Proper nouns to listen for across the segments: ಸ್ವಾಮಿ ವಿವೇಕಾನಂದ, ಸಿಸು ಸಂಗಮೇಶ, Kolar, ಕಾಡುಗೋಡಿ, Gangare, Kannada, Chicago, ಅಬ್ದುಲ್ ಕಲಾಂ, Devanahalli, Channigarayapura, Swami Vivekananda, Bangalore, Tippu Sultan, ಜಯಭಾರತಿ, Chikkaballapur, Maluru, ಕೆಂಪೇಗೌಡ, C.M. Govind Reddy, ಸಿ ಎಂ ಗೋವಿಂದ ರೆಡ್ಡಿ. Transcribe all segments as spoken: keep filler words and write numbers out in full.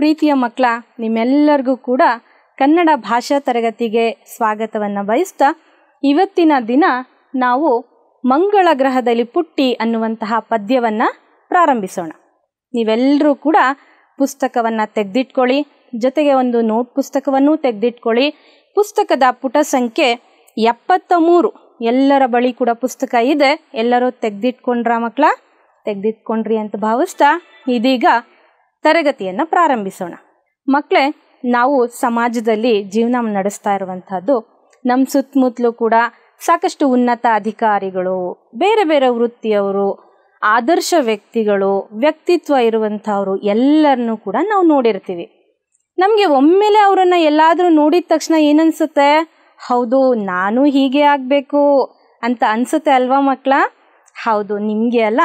ಪ್ರೀತಿಯ ಮಕ್ಕಳ ನಿಮ್ಮೆಲ್ಲರಿಗೂ ಕೂಡ ಕನ್ನಡ ಭಾಷಾ ತರಗತಿಗೆ ಸ್ವಾಗತವನ್ನು ಬಯಸುತ್ತಾ ಇವತ್ತಿನ ದಿನ ನಾವು ಮಂಗಳ ಗ್ರಹದಲ್ಲಿ ಪುಟ್ಟಿ ಅನ್ನುವಂತಹ ಪದ್ಯವನ್ನು ಪ್ರಾರಂಭಿಸೋಣ. ನೀವೆಲ್ಲರೂ ಕೂಡ ಪುಸ್ತಕವನ್ನು ತೆಗೆದಿಟ್ಕೊಳ್ಳಿ, ಜೊತೆಗೆ ಒಂದು ನೋಟ್ ಪುಸ್ತಕವನ್ನು ತೆಗೆದಿಟ್ಕೊಳ್ಳಿ. ಪುಸ್ತಕದ ಪುಟ ಸಂಖ್ಯೆ ಎಪ್ಪತ್ತ ಮೂರು. ಎಲ್ಲರ ಬಳಿ ಕೂಡ ಪುಸ್ತಕ ಇದೆ. ಎಲ್ಲರೂ ತೆಗೆದಿಟ್ಕೊಂಡ್ರ ಮಕ್ಕಳ? ತೆಗೆದಿಟ್ಕೊಂಡ್ರಿ ಅಂತ ಭಾವಿಸ್ತಾ ಇದೀಗ ತರಗತಿಯನ್ನು ಪ್ರಾರಂಭಿಸೋಣ. ಮಕ್ಕಳೇ, ನಾವು ಸಮಾಜದಲ್ಲಿ ಜೀವನ ನಡೆಸ್ತಾ ಇರುವಂಥದ್ದು, ನಮ್ಮ ಸುತ್ತಮುತ್ತಲೂ ಕೂಡ ಸಾಕಷ್ಟು ಉನ್ನತ ಅಧಿಕಾರಿಗಳು, ಬೇರೆ ಬೇರೆ ವೃತ್ತಿಯವರು, ಆದರ್ಶ ವ್ಯಕ್ತಿಗಳು, ವ್ಯಕ್ತಿತ್ವ ಇರುವಂಥವರು ಎಲ್ಲರನ್ನೂ ಕೂಡ ನಾವು ನೋಡಿರ್ತೀವಿ. ನಮಗೆ ಒಮ್ಮೆಲೆ ಅವರನ್ನು ಎಲ್ಲಾದರೂ ನೋಡಿದ ತಕ್ಷಣ ಏನನ್ಸುತ್ತೆ? ಹೌದು, ನಾನು ಹೀಗೆ ಆಗಬೇಕು ಅಂತ ಅನಿಸುತ್ತೆ ಅಲ್ವಾ ಮಕ್ಕಳ? ಹೌದು, ನಿಮಗೆ ಅಲ್ಲ,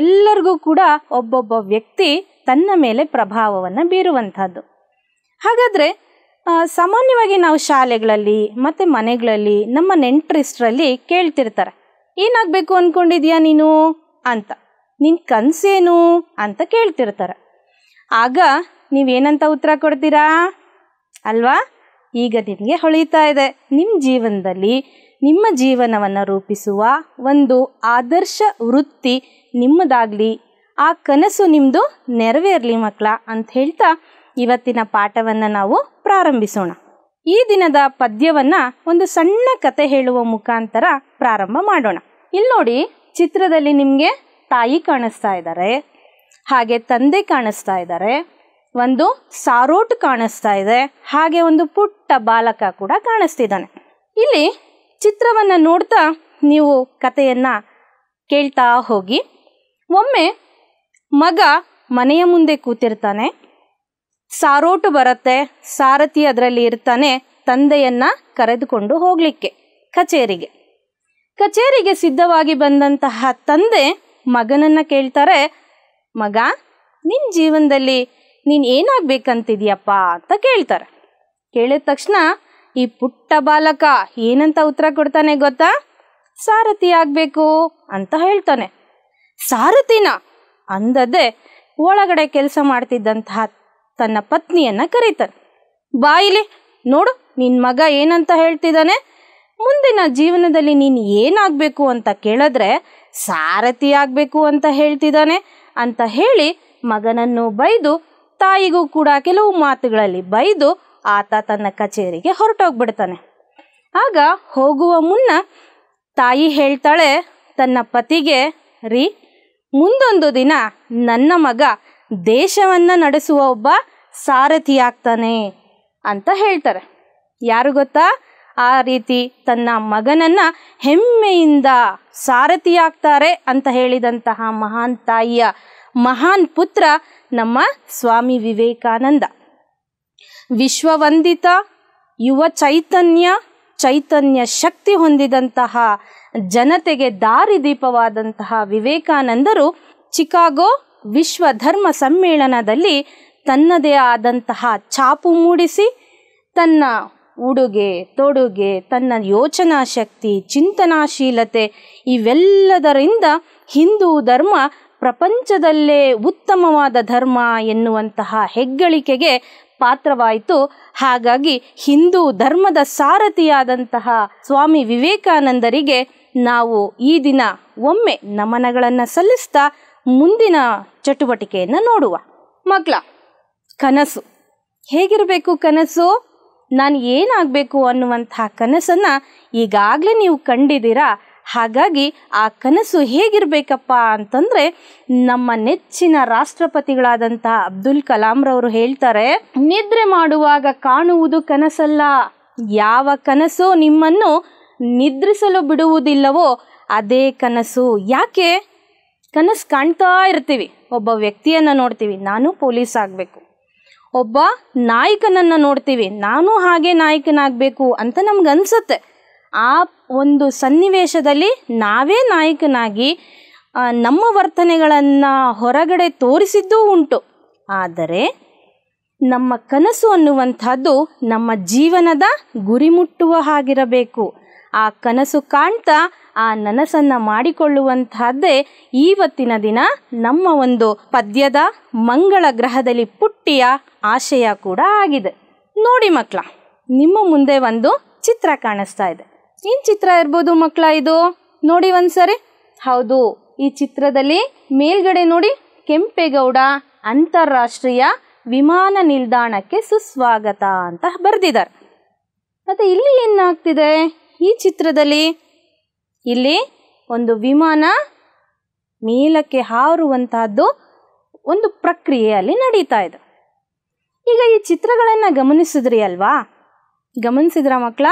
ಎಲ್ಲರಿಗೂ ಕೂಡ ಒಬ್ಬೊಬ್ಬ ವ್ಯಕ್ತಿ ತನ್ನ ಮೇಲೆ ಪ್ರಭಾವವನ್ನು ಬೀರುವಂಥದ್ದು. ಹಾಗಾದರೆ ಸಾಮಾನ್ಯವಾಗಿ ನಾವು ಶಾಲೆಗಳಲ್ಲಿ ಮತ್ತು ಮನೆಗಳಲ್ಲಿ ನಮ್ಮ ನೆಂಟರಿಷ್ಟರಲ್ಲಿ ಕೇಳ್ತಿರ್ತಾರೆ, ಏನಾಗಬೇಕು ಅಂದ್ಕೊಂಡಿದ್ಯಾ ನೀನು ಅಂತ, ನಿನ್ನ ಕನಸೇನು ಅಂತ ಕೇಳ್ತಿರ್ತಾರೆ. ಆಗ ನೀವೇನಂತ ಉತ್ತರ ಕೊಡ್ತೀರಾ ಅಲ್ವಾ? ಈಗ ನಿಮಗೆ ಹೊಳೆಯುತ್ತಾ ಇದೆ, ನಿಮ್ಮ ಜೀವನದಲ್ಲಿ ನಿಮ್ಮ ಜೀವನವನ್ನು ರೂಪಿಸುವ ಒಂದು ಆದರ್ಶ ವೃತ್ತಿ ನಿಮ್ಮದಾಗಲಿ, ಆ ಕನಸು ನಿಮ್ಮದು ನೆರವೇರಲಿ ಮಕ್ಕಳ ಅಂತ ಹೇಳ್ತಾ ಇವತ್ತಿನ ಪಾಠವನ್ನು ನಾವು ಪ್ರಾರಂಭಿಸೋಣ. ಈ ದಿನದ ಪದ್ಯವನ್ನು ಒಂದು ಸಣ್ಣ ಕತೆ ಹೇಳುವ ಮುಖಾಂತರ ಪ್ರಾರಂಭ ಮಾಡೋಣ. ಇಲ್ಲಿ ನೋಡಿ, ಚಿತ್ರದಲ್ಲಿ ನಿಮಗೆ ತಾಯಿ ಕಾಣಿಸ್ತಾ ಇದ್ದಾರೆ, ಹಾಗೆ ತಂದೆ ಕಾಣಿಸ್ತಾ ಇದ್ದಾರೆ, ಒಂದು ಸಾರೋಟು ಕಾಣಿಸ್ತಾ ಇದೆ, ಹಾಗೆ ಒಂದು ಪುಟ್ಟ ಬಾಲಕ ಕೂಡ ಕಾಣಿಸ್ತಿದ್ದಾನೆ. ಇಲ್ಲಿ ಚಿತ್ರವನ್ನು ನೋಡ್ತಾ ನೀವು ಕತೆಯನ್ನು ಕೇಳ್ತಾ ಹೋಗಿ. ಒಮ್ಮೆ ಮಗ ಮನೆಯ ಮುಂದೆ ಕೂತಿರ್ತಾನೆ, ಸಾರೋಟು ಬರುತ್ತೆ, ಸಾರಥಿ ಅದರಲ್ಲಿ ಇರ್ತಾನೆ ತಂದೆಯನ್ನು ಕರೆದುಕೊಂಡು ಹೋಗಲಿಕ್ಕೆ ಕಚೇರಿಗೆ. ಕಚೇರಿಗೆ ಸಿದ್ಧವಾಗಿ ಬಂದಂತಹ ತಂದೆ ಮಗನನ್ನು ಕೇಳ್ತಾರೆ, ಮಗ ನಿನ್ನ ಜೀವನದಲ್ಲಿ ನೀನು ಏನಾಗಬೇಕಂತಿದೆಯಪ್ಪ ಅಂತ ಕೇಳ್ತಾರೆ. ಕೇಳಿದ ತಕ್ಷಣ ಈ ಪುಟ್ಟ ಬಾಲಕ ಏನಂತ ಉತ್ತರ ಕೊಡ್ತಾನೆ ಗೊತ್ತಾ? ಸಾರಥಿ ಆಗಬೇಕು ಅಂತ ಹೇಳ್ತಾನೆ. ಸಾರಥಿನ ಅಂದದೆ ಒಳಗಡೆ ಕೆಲಸ ಮಾಡ್ತಿದ್ದಂತಹ ತನ್ನ ಪತ್ನಿಯನ್ನು ಕರೀತಾನೆ. ಬಾಯಿಲಿ ನೋಡು, ನಿನ್ನ ಮಗ ಏನಂತ ಹೇಳ್ತಿದ್ದಾನೆ, ಮುಂದಿನ ಜೀವನದಲ್ಲಿ ನೀನು ಏನಾಗಬೇಕು ಅಂತ ಕೇಳಿದ್ರೆ ಸಾರಥಿ ಆಗಬೇಕು ಅಂತ ಹೇಳ್ತಿದ್ದಾನೆ ಅಂತ ಹೇಳಿ ಮಗನನ್ನು ಬೈದು, ತಾಯಿಗೂ ಕೂಡ ಕೆಲವು ಮಾತುಗಳಲ್ಲಿ ಬೈದು ಆತ ತನ್ನ ಕಚೇರಿಗೆ ಹೊರಟೋಗ್ಬಿಡ್ತಾನೆ. ಆಗ ಹೋಗುವ ಮುನ್ನ ತಾಯಿ ಹೇಳ್ತಾಳೆ ತನ್ನ ಪತಿಗೆ, ರೀ, ಮುಂದೊಂದು ದಿನ ನನ್ನ ಮಗ ದೇಶವನ್ನು ನಡೆಸುವ ಒಬ್ಬ ಸಾರಥಿ ಆಗ್ತಾನೆ ಅಂತ ಹೇಳ್ತಾರೆ. ಯಾರು ಗೊತ್ತಾ? ಆ ರೀತಿ ತನ್ನ ಮಗನನ್ನು ಹೆಮ್ಮೆಯಿಂದ ಸಾರಥಿ ಆಗ್ತಾರೆ ಅಂತ ಹೇಳಿದಂತಹ ಮಹಾನ್ ತಾಯಿಯ ಮಹಾನ್ ಪುತ್ರ ನಮ್ಮ ಸ್ವಾಮಿ ವಿವೇಕಾನಂದ. ವಿಶ್ವವಂದಿತ ಯುವ ಚೈತನ್ಯ, ಚೈತನ್ಯ ಶಕ್ತಿ ಹೊಂದಿದಂತಹ ಜನತೆಗೆ ದಾರಿದೀಪವಾದಂತಹ ವಿವೇಕಾನಂದರು ಚಿಕಾಗೋ ವಿಶ್ವ ಧರ್ಮ ಸಮ್ಮೇಳನದಲ್ಲಿ ತನ್ನದೇ ಆದಂತಹ ಛಾಪು ಮೂಡಿಸಿ ತನ್ನ ಉಡುಗೆ ತೊಡುಗೆ, ತನ್ನ ಯೋಚನಾ ಶಕ್ತಿ, ಚಿಂತನಾಶೀಲತೆ ಇವೆಲ್ಲದರಿಂದ ಹಿಂದೂ ಧರ್ಮ ಪ್ರಪಂಚದಲ್ಲೇ ಉತ್ತಮವಾದ ಧರ್ಮ ಎನ್ನುವಂತಹ ಹೆಗ್ಗಳಿಕೆಗೆ ಪಾತ್ರವಾಯಿತು. ಹಾಗಾಗಿ ಹಿಂದೂ ಧರ್ಮದ ಸಾರಥಿಯಾದಂತಹ ಸ್ವಾಮಿ ವಿವೇಕಾನಂದರಿಗೆ ನಾವು ಈ ದಿನ ಒಮ್ಮೆ ನಮನಗಳನ್ನು ಸಲ್ಲಿಸ್ತಾ ಮುಂದಿನ ಚಟುವಟಿಕೆಯನ್ನು ನೋಡುವ. ಮಕ್ಕಳ, ಕನಸು ಹೇಗಿರಬೇಕು? ಕನಸು ನಾನು ಏನಾಗಬೇಕು ಅನ್ನುವಂತಹ ಕನಸನ್ನು ಈಗಾಗಲೇ ನೀವು ಕಂಡಿದ್ದೀರಾ. ಹಾಗಾಗಿ ಆ ಕನಸು ಹೇಗಿರಬೇಕಪ್ಪ ಅಂತಂದರೆ, ನಮ್ಮ ನೆಚ್ಚಿನ ರಾಷ್ಟ್ರಪತಿಗಳಾದಂತಹ ಅಬ್ದುಲ್ ಕಲಾಂರವರು ಹೇಳ್ತಾರೆ, ನಿದ್ರೆ ಮಾಡುವಾಗ ಕಾಣುವುದು ಕನಸಲ್ಲ, ಯಾವ ಕನಸು ನಿಮ್ಮನ್ನು ನಿದ್ರಿಸಲು ಬಿಡುವುದಿಲ್ಲವೋ ಅದೇ ಕನಸು. ಯಾಕೆ? ಕನಸು ಕಾಣ್ತಾ ಇರ್ತೀವಿ. ಒಬ್ಬ ವ್ಯಕ್ತಿಯನ್ನು ನೋಡ್ತೀವಿ, ನಾನು ಪೊಲೀಸ್ ಆಗಬೇಕು. ಒಬ್ಬ ನಾಯಕನನ್ನು ನೋಡ್ತೀವಿ, ನಾನು ಹಾಗೆ ನಾಯಕನಾಗಬೇಕು ಅಂತ ನಮಗನ್ಸುತ್ತೆ. ಆ ಒಂದು ಸನ್ನಿವೇಶದಲ್ಲಿ ನಾವೇ ನಾಯಕನಾಗಿ ನಮ್ಮ ವರ್ತನೆಗಳನ್ನು ಹೊರಗಡೆ ತೋರಿಸಿದ್ದೂ ಉಂಟು. ಆದರೆ ನಮ್ಮ ಕನಸು ಅನ್ನುವಂಥದ್ದು ನಮ್ಮ ಜೀವನದ ಗುರಿ ಮುಟ್ಟುವ ಹಾಗಿರಬೇಕು. ಆ ಕನಸು ಕಾಣ್ತಾ ಆ ನನಸನ್ನು ಮಾಡಿಕೊಳ್ಳುವಂತಹದ್ದೇ ಇವತ್ತಿನ ದಿನ ನಮ್ಮ ಒಂದು ಪದ್ಯದ ಮಂಗಳ ಗ್ರಹದಲ್ಲಿ ಪುಟ್ಟಿಯ ಆಶಯ ಕೂಡ ಆಗಿದೆ. ನೋಡಿ ಮಕ್ಕಳ, ನಿಮ್ಮ ಮುಂದೆ ಒಂದು ಚಿತ್ರ ಕಾಣಿಸ್ತಾ ಇದೆ. ಏನು ಚಿತ್ರ ಇರಬಹುದು ಮಕ್ಕಳ ಇದು? ನೋಡಿ ಒಂದ್ಸರಿ. ಹೌದು, ಈ ಚಿತ್ರದಲ್ಲಿ ಮೇಲ್ಗಡೆ ನೋಡಿ, ಕೆಂಪೇಗೌಡ ಅಂತಾರಾಷ್ಟ್ರೀಯ ವಿಮಾನ ನಿಲ್ದಾಣಕ್ಕೆ ಸುಸ್ವಾಗತ ಅಂತ ಬರೆದಿದ್ದಾರೆ. ಮತ್ತೆ ಇಲ್ಲಿ ಏನಾಗ್ತಿದೆ ಈ ಚಿತ್ರದಲ್ಲಿ? ಇಲ್ಲಿ ಒಂದು ವಿಮಾನ ಮೇಲಕ್ಕೆ ಹಾರುವಂತಹದ್ದು ಒಂದು ಪ್ರಕ್ರಿಯೆಯಲ್ಲಿ ನಡೀತಾ ಇದೆ. ಈಗ ಈ ಚಿತ್ರಗಳನ್ನು ಗಮನಿಸಿದ್ರಿ ಅಲ್ವಾ? ಗಮನಿಸಿದ್ರ ಮಕ್ಕಳ?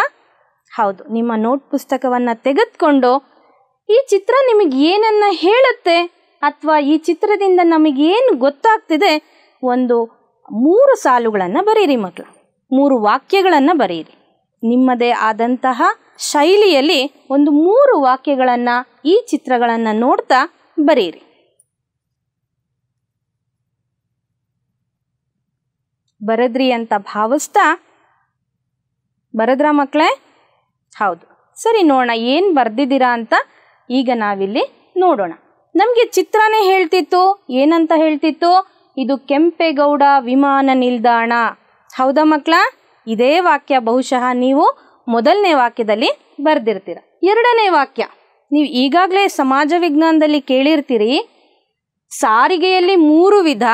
ಹೌದು, ನಿಮ್ಮ ನೋಟ್ ಪುಸ್ತಕವನ್ನು ತೆಗೆದುಕೊಂಡು ಈ ಚಿತ್ರ ನಿಮಗೆ ಏನನ್ನ ಹೇಳುತ್ತೆ ಅಥವಾ ಈ ಚಿತ್ರದಿಂದ ನಮಗೇನು ಗೊತ್ತಾಗ್ತಿದೆ, ಒಂದು ಮೂರು ಸಾಲುಗಳನ್ನು ಬರೀರಿ ಮಕ್ಕಳು, ಮೂರು ವಾಕ್ಯಗಳನ್ನು ಬರೀರಿ. ನಿಮ್ಮದೇ ಆದಂತಹ ಶೈಲಿಯಲ್ಲಿ ಒಂದು ಮೂರು ವಾಕ್ಯಗಳನ್ನು ಈ ಚಿತ್ರಗಳನ್ನು ನೋಡ್ತಾ ಬರೀರಿ. ಬರೆದ್ರಿ ಅಂತ ಭಾವಿಸ್ತಾ ಬರೆದ್ರ ಮಕ್ಕಳೇ? ಹೌದು, ಸರಿ ನೋಡೋಣ ಏನು ಬರೆದಿದ್ದೀರಾ ಅಂತ. ಈಗ ನಾವಿಲ್ಲಿ ನೋಡೋಣ. ನಮಗೆ ಚಿತ್ರನೇ ಹೇಳ್ತಿತ್ತು, ಏನಂತ ಹೇಳ್ತಿತ್ತು? ಇದು ಕೆಂಪೇಗೌಡ ವಿಮಾನ ನಿಲ್ದಾಣ. ಹೌದಾ ಮಕ್ಕಳ? ಇದೇ ವಾಕ್ಯ ಬಹುಶಃ ನೀವು ಮೊದಲನೇ ವಾಕ್ಯದಲ್ಲಿ ಬರೆದಿರ್ತೀರ. ಎರಡನೇ ವಾಕ್ಯ ನೀವು ಈಗಾಗಲೇ ಸಮಾಜ ವಿಜ್ಞಾನದಲ್ಲಿ ಕೇಳಿರ್ತೀರಿ, ಸಾರಿಗೆಯಲ್ಲಿ ಮೂರು ವಿಧ,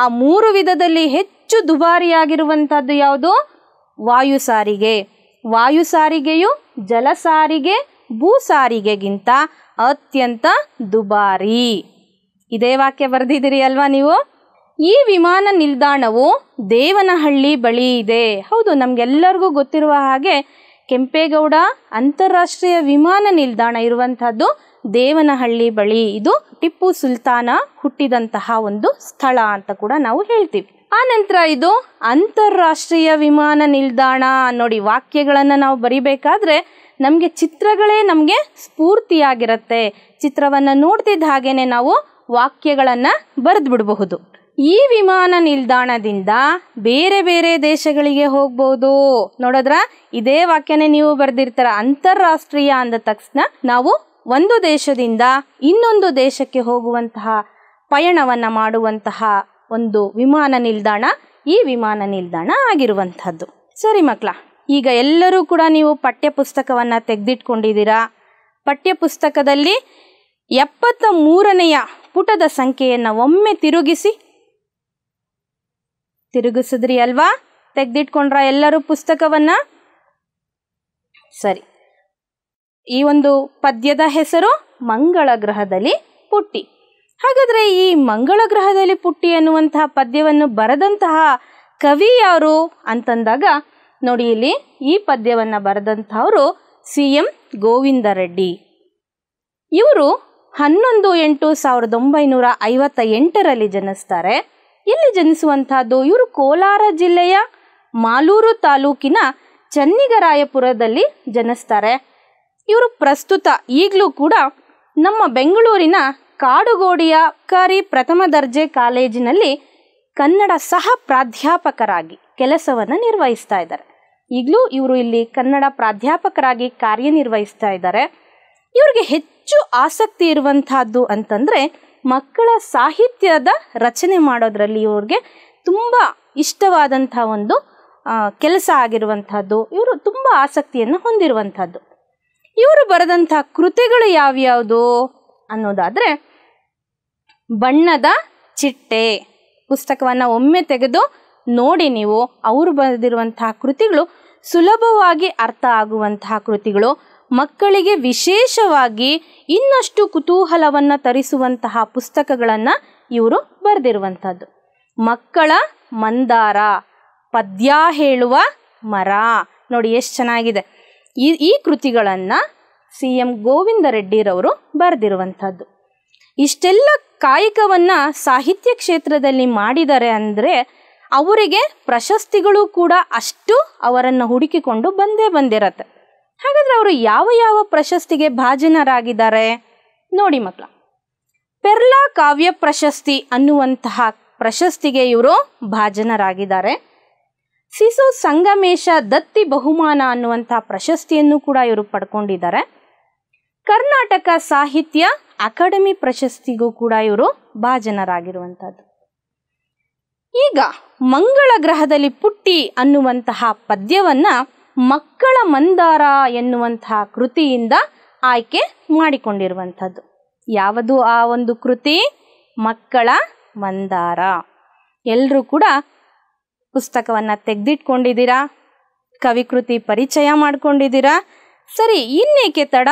ಆ ಮೂರು ವಿಧದಲ್ಲಿ ಹೆಚ್ಚು ದುಬಾರಿಯಾಗಿರುವಂಥದ್ದು ಯಾವುದು? ವಾಯು ಸಾರಿಗೆ. ವಾಯು ಸಾರಿಗೆಯು ಜಲ ಸಾರಿಗೆ, ಭೂ ಸಾರಿಗೆಗಿಂತ ಅತ್ಯಂತ ದುಬಾರಿ. ಇದೇ ವಾಕ್ಯ ಬರೆದಿದ್ದೀರಿ ಅಲ್ವಾ ನೀವು? ಈ ವಿಮಾನ ನಿಲ್ದಾಣವು ದೇವನಹಳ್ಳಿ ಬಳಿ ಇದೆ. ಹೌದು, ನಮಗೆಲ್ಲರಿಗೂ ಗೊತ್ತಿರುವ ಹಾಗೆ ಕೆಂಪೇಗೌಡ ಅಂತಾರಾಷ್ಟ್ರೀಯ ವಿಮಾನ ನಿಲ್ದಾಣ ಇರುವಂಥದ್ದು ದೇವನಹಳ್ಳಿ ಬಳಿ. ಇದು ಟಿಪ್ಪು ಸುಲ್ತಾನ ಹುಟ್ಟಿದಂತಹ ಒಂದು ಸ್ಥಳ ಅಂತ ಕೂಡ ನಾವು ಹೇಳ್ತೀವಿ. ಆ ನಂತರ ಇದು ಅಂತಾರಾಷ್ಟ್ರೀಯ ವಿಮಾನ ನಿಲ್ದಾಣ. ನೋಡಿ, ವಾಕ್ಯಗಳನ್ನು ನಾವು ಬರಿಬೇಕಾದ್ರೆ ನಮಗೆ ಚಿತ್ರಗಳೇ ನಮಗೆ ಸ್ಫೂರ್ತಿಯಾಗಿರುತ್ತೆ. ಚಿತ್ರವನ್ನು ನೋಡ್ತಿದ್ದ ಹಾಗೇನೆ ನಾವು ವಾಕ್ಯಗಳನ್ನು ಬರೆದು ಬಿಡಬಹುದು. ಈ ವಿಮಾನ ನಿಲ್ದಾಣದಿಂದ ಬೇರೆ ಬೇರೆ ದೇಶಗಳಿಗೆ ಹೋಗ್ಬೋದು. ನೋಡಿದ್ರ, ಇದೇ ವಾಕ್ಯನೇ ನೀವು ಬರೆದಿರ್ತಾರ. ಅಂತಾರಾಷ್ಟ್ರೀಯ ಅಂದ ತಕ್ಷಣ ನಾವು ಒಂದು ದೇಶದಿಂದ ಇನ್ನೊಂದು ದೇಶಕ್ಕೆ ಹೋಗುವಂತಹ ಪಯಣವನ್ನು ಮಾಡುವಂತಹ ಒಂದು ವಿಮಾನ ನಿಲ್ದಾಣ ಈ ವಿಮಾನ ನಿಲ್ದಾಣ ಆಗಿರುವಂಥದ್ದು. ಸರಿ ಮಕ್ಕಳ, ಈಗ ಎಲ್ಲರೂ ಕೂಡ ನೀವು ಪಠ್ಯ ಪುಸ್ತಕವನ್ನು ತೆಗೆದಿಟ್ಕೊಂಡಿದ್ದೀರಾ. ಪಠ್ಯ ಪುಸ್ತಕದಲ್ಲಿ ಎಪ್ಪತ್ತ ಮೂರನೆಯ ಪುಟದ ಸಂಖ್ಯೆಯನ್ನು ಒಮ್ಮೆ ತಿರುಗಿಸಿ. ತಿರುಗಿಸಿದ್ರಿ ಅಲ್ವಾ? ತೆಗೆದಿಟ್ಕೊಂಡ್ರ ಎಲ್ಲರೂ ಪುಸ್ತಕವನ್ನು? ಸರಿ. ಈ ಒಂದು ಪದ್ಯದ ಹೆಸರು ಮಂಗಳ ಗ್ರಹದಲ್ಲಿ ಪುಟ್ಟಿ. ಹಾಗಾದರೆ ಈ ಮಂಗಳ ಗ್ರಹದಲ್ಲಿ ಪುಟ್ಟಿ ಅನ್ನುವಂತಹ ಪದ್ಯವನ್ನು ಬರೆದಂತಹ ಕವಿ ಯಾರು ಅಂತಂದಾಗ ನೋಡಿ, ಇಲ್ಲಿ ಈ ಪದ್ಯವನ್ನು ಬರೆದಂಥವರು ಸಿ ಎಂ ಗೋವಿಂದ ರೆಡ್ಡಿ. ಇವರು ಹನ್ನೊಂದು ಎಂಟು ಸಾವಿರದ ಒಂಬೈನೂರ ಐವತ್ತ ಎಂಟರಲ್ಲಿ ಜನಿಸ್ತಾರೆ. ಇಲ್ಲಿ ಜನಿಸುವಂತಹದ್ದು ಇವರು ಕೋಲಾರ ಜಿಲ್ಲೆಯ ಮಾಲೂರು ತಾಲೂಕಿನ ಚನ್ನಿಗರಾಯಪುರದಲ್ಲಿ ಜನಿಸ್ತಾರೆ. ಇವರು ಪ್ರಸ್ತುತ ಈಗಲೂ ಕೂಡ ನಮ್ಮ ಬೆಂಗಳೂರಿನ ಕಾಡುಗೋಡಿಯ ಸರ್ಕಾರಿ ಪ್ರಥಮ ದರ್ಜೆ ಕಾಲೇಜಿನಲ್ಲಿ ಕನ್ನಡ ಸಹ ಪ್ರಾಧ್ಯಾಪಕರಾಗಿ ಕೆಲಸವನ್ನು ನಿರ್ವಹಿಸ್ತಾ ಇದ್ದಾರೆ. ಈಗಲೂ ಇವರು ಇಲ್ಲಿ ಕನ್ನಡ ಪ್ರಾಧ್ಯಾಪಕರಾಗಿ ಕಾರ್ಯನಿರ್ವಹಿಸ್ತಾ ಇದ್ದಾರೆ. ಇವರಿಗೆ ಹೆಚ್ಚು ಆಸಕ್ತಿ ಇರುವಂತಹದ್ದು ಅಂತಂದರೆ ಮಕ್ಕಳ ಸಾಹಿತ್ಯದ ರಚನೆ ಮಾಡೋದರಲ್ಲಿ ಇವ್ರಿಗೆ ತುಂಬ ಇಷ್ಟವಾದಂಥ ಒಂದು ಕೆಲಸ ಆಗಿರುವಂಥದ್ದು. ಇವರು ತುಂಬ ಆಸಕ್ತಿಯನ್ನು ಹೊಂದಿರುವಂಥದ್ದು. ಇವರು ಬರೆದಂಥ ಕೃತಿಗಳು ಯಾವ್ಯಾವುದು ಅನ್ನೋದಾದರೆ ಬಣ್ಣದ ಚಿಟ್ಟೆ. ಪುಸ್ತಕವನ್ನು ಒಮ್ಮೆ ತೆಗೆದು ನೋಡಿ ನೀವು, ಅವರು ಬರೆದಿರುವಂತಹ ಕೃತಿಗಳು ಸುಲಭವಾಗಿ ಅರ್ಥ ಆಗುವಂತಹ ಕೃತಿಗಳು, ಮಕ್ಕಳಿಗೆ ವಿಶೇಷವಾಗಿ ಇನ್ನಷ್ಟು ಕುತೂಹಲವನ್ನು ತರಿಸುವಂತಹ ಪುಸ್ತಕಗಳನ್ನು ಇವರು ಬರೆದಿರುವಂಥದ್ದು. ಮಕ್ಕಳ ಮಂದಾರ, ಪದ್ಯ ಹೇಳುವ ಮರ, ನೋಡಿ ಎಷ್ಟು ಚೆನ್ನಾಗಿದೆ. ಈ ಈ ಕೃತಿಗಳನ್ನು ಸಿ ಎಂ ಗೋವಿಂದ ರೆಡ್ಡಿರವರು ಬರೆದಿರುವಂಥದ್ದು. ಇಷ್ಟೆಲ್ಲ ಕಾಯಕವನ್ನು ಸಾಹಿತ್ಯ ಕ್ಷೇತ್ರದಲ್ಲಿ ಮಾಡಿದ್ದಾರೆ ಅಂದರೆ ಅವರಿಗೆ ಪ್ರಶಸ್ತಿಗಳು ಕೂಡ ಅಷ್ಟು ಅವರನ್ನು ಹುಡುಕಿಕೊಂಡು ಬಂದೇ ಬಂದಿರತ್ತೆ. ಹಾಗಾದರೆ ಅವರು ಯಾವ ಯಾವ ಪ್ರಶಸ್ತಿಗೆ ಭಾಜನರಾಗಿದ್ದಾರೆ ನೋಡಿ ಮಕ್ಕಳ. ಪೆರ್ಲಾ ಕಾವ್ಯ ಪ್ರಶಸ್ತಿ ಅನ್ನುವಂತಹ ಪ್ರಶಸ್ತಿಗೆ ಇವರು ಭಾಜನರಾಗಿದ್ದಾರೆ. ಸಿಸು ಸಂಗಮೇಶ ದತ್ತಿ ಬಹುಮಾನ ಅನ್ನುವಂತಹ ಪ್ರಶಸ್ತಿಯನ್ನು ಕೂಡ ಇವರು ಪಡ್ಕೊಂಡಿದ್ದಾರೆ. ಕರ್ನಾಟಕ ಸಾಹಿತ್ಯ ಅಕಾಡೆಮಿ ಪ್ರಶಸ್ತಿಗೂ ಕೂಡ ಇವರು ಭಾಜನರಾಗಿರುವಂತದ್ದು. ಈಗ ಮಂಗಳ ಗ್ರಹದಲ್ಲಿ ಪುಟ್ಟಿ ಅನ್ನುವಂತಹ ಪದ್ಯವನ್ನ ಮಕ್ಕಳ ಮಂದಾರ ಎನ್ನುವಂತಹ ಕೃತಿಯಿಂದ ಆಯ್ಕೆ ಮಾಡಿಕೊಂಡಿರುವಂತದ್ದು. ಯಾವುದು ಆ ಒಂದು ಕೃತಿ? ಮಕ್ಕಳ ಮಂದಾರ. ಎಲ್ಲರೂ ಕೂಡ ಪುಸ್ತಕವನ್ನ ತೆಗೆದಿಟ್ಕೊಂಡಿದ್ದೀರಾ, ಕವಿಕೃತಿ ಪರಿಚಯ ಮಾಡ್ಕೊಂಡಿದ್ದೀರಾ. ಸರಿ, ಇನ್ನೇಕೆ ತಡ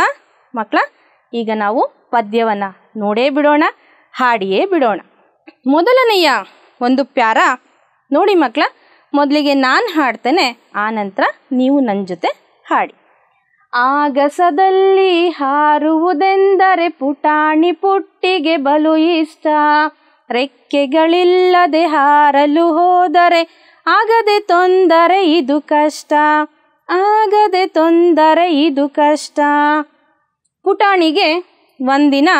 ಮಕ್ಕಳ, ಈಗ ನಾವು ಪದ್ಯವನ್ನ ನೋಡೇ ಬಿಡೋಣ, ಹಾಡಿಯೇ ಬಿಡೋಣ. ಮೊದಲನೆಯ ಒಂದು ಪ್ಯಾರ ನೋಡಿ ಮಕ್ಕಳ, ಮೊದಲಿಗೆ ನಾನು ಹಾಡ್ತೇನೆ, ಆ ನಂತರ ನೀವು ನನ್ನ ಜೊತೆ ಹಾಡಿ. ಆಗಸದಲ್ಲಿ ಹಾರುವುದೆಂದರೆ ಪುಟಾಣಿ ಪುಟ್ಟಿಗೆ ಬಲು ಇಷ್ಟ, ರೆಕ್ಕೆಗಳಿಲ್ಲದೆ ಹಾರಲು ಹೋದರೆ ಆಗದೆ ತೊಂದರೆ ಇದು ಕಷ್ಟ, ಆಗದೆ ತೊಂದರೆ ಇದು ಕಷ್ಟ. ಪುಟಾಣಿಗೆ ಒಂದಿನ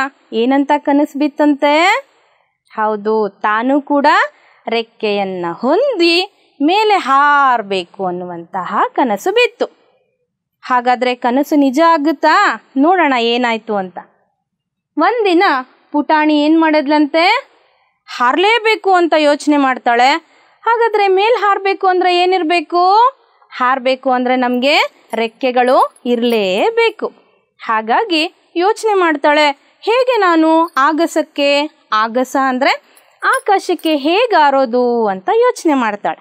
ಏನಂತ ಕನಸು ಬಿತ್ತಂತೆ? ಹೌದು, ತಾನು ಕೂಡ ರೆಕ್ಕೆಯನ್ನು ಹೊಂದಿ ಮೇಲೆ ಹಾರಬೇಕು ಅನ್ನುವಂತಹ ಕನಸು ಬಿತ್ತು. ಹಾಗಾದರೆ ಕನಸು ನಿಜ ಆಗುತ್ತಾ? ನೋಡೋಣ ಏನಾಯಿತು ಅಂತ. ಒಂದಿನ ಪುಟಾಣಿ ಏನು ಮಾಡಿದ್ಲಂತೆ? ಹಾರಲೇಬೇಕು ಅಂತ ಯೋಚನೆ ಮಾಡ್ತಾಳೆ. ಹಾಗಾದರೆ ಮೇಲೆ ಹಾರಬೇಕು ಅಂದರೆ ಏನಿರಬೇಕು? ಹಾರಬೇಕು ಅಂದರೆ ನಮಗೆ ರೆಕ್ಕೆಗಳು ಇರಲೇಬೇಕು. ಹಾಗಾಗಿ ಯೋಚನೆ ಮಾಡ್ತಾಳೆ, ಹೇಗೆ ನಾನು ಆಗಸಕ್ಕೆ, ಆಗಸ ಅಂದರೆ ಆಕಾಶಕ್ಕೆ ಹೇಗಾರೋದು ಅಂತ ಯೋಚನೆ ಮಾಡ್ತಾಳೆ.